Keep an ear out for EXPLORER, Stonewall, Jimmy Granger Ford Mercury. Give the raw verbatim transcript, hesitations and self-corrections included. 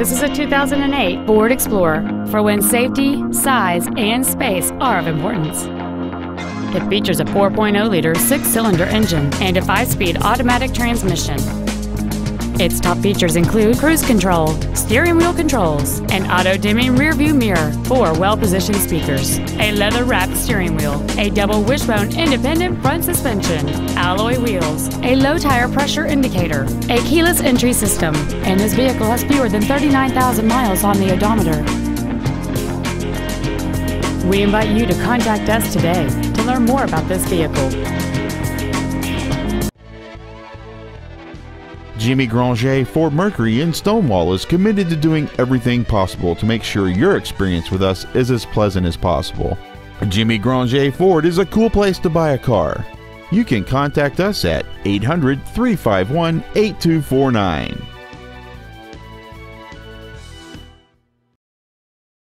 This is a two thousand eight Ford Explorer for when safety, size, and space are of importance. It features a four point oh liter six-cylinder engine and a five-speed automatic transmission. Its top features include cruise control, steering wheel controls, an auto-dimming rearview mirror, four well-positioned speakers, a leather-wrapped steering wheel, a double wishbone independent front suspension, alloy wheels, a low tire pressure indicator, a keyless entry system, and this vehicle has fewer than thirty-nine thousand miles on the odometer. We invite you to contact us today to learn more about this vehicle. Jimmy Granger Ford Mercury in Stonewall is committed to doing everything possible to make sure your experience with us is as pleasant as possible. Jimmy Granger Ford is a cool place to buy a car. You can contact us at eight hundred, three five one, eight two four nine.